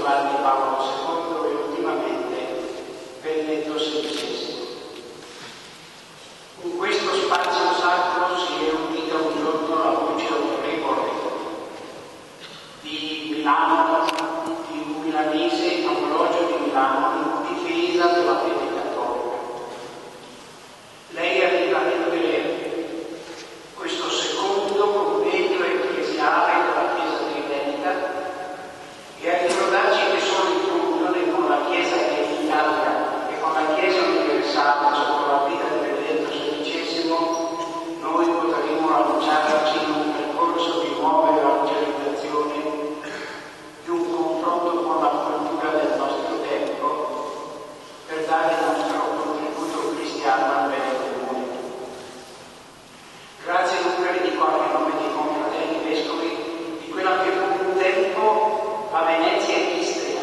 Giovanni Paolo II e ultimamente Benedetto XVI. In questo spazio sacro si è unita un giorno la voce autorevole di Milano, di un milanese ambrogio di Milano, in difesa della fede cattolica. Lei arriva nel Belè, questo secondo convegno ecclesiale della Chiesa Tridenta, e a ricordarci che sono in comunione con la Chiesa che è l'Italia e con la Chiesa universale sopra la vita di Benedetto XVI, noi potremo lanciarci in un percorso di nuova evangelizzazione, di un confronto con la cultura del nostro tempo, per dare il nostro contributo cristiano al bene del mondo. Grazie dunque le dico anche a nome dei confratelli vescovi di quella che fu un tempo a Venezia e Istria,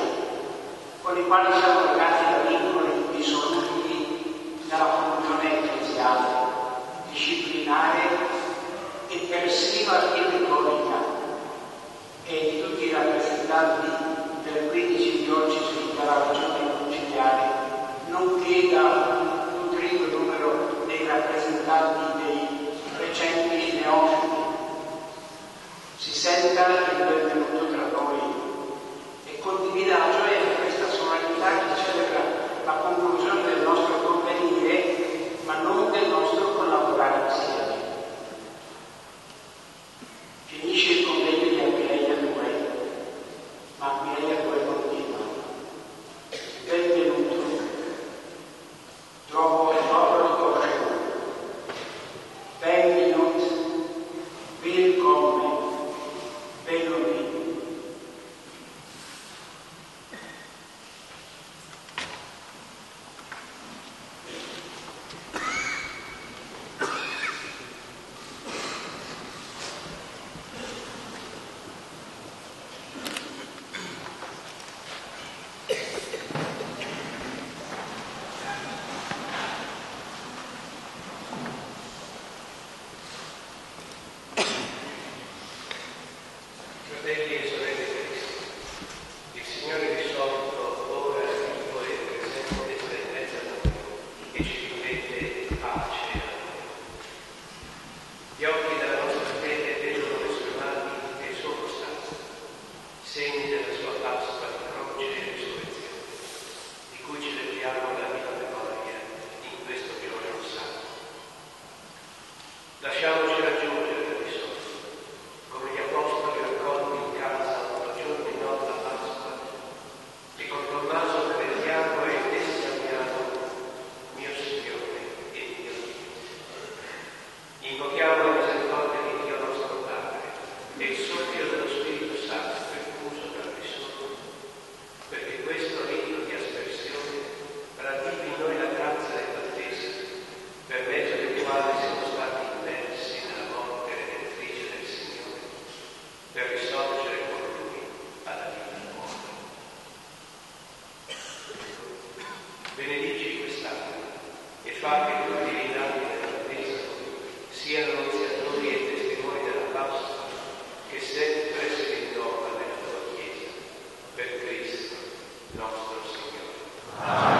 con i quali siamo legati da vincoli dissolutivi dalla funzione ecclesiale, disciplinare e persino architettonica, e di tutti i rappresentanti delle 15 diocesi della regione conciliare, nonché da un nutrito numero dei rappresentanti dei recenti neofiti. Si senta il benvenuto tra noi e condivida la gioia di questa solennità che celebra la conclusione del nostro convenire, ma non del nostro collaborare insieme. Finisce il convegno di Aquileia 2, ma Aquileia 2 continua. Benvenuto. Trovo il popolo corretto. Benvenuto. Willkommen. Benvenuti. Nostro Signore.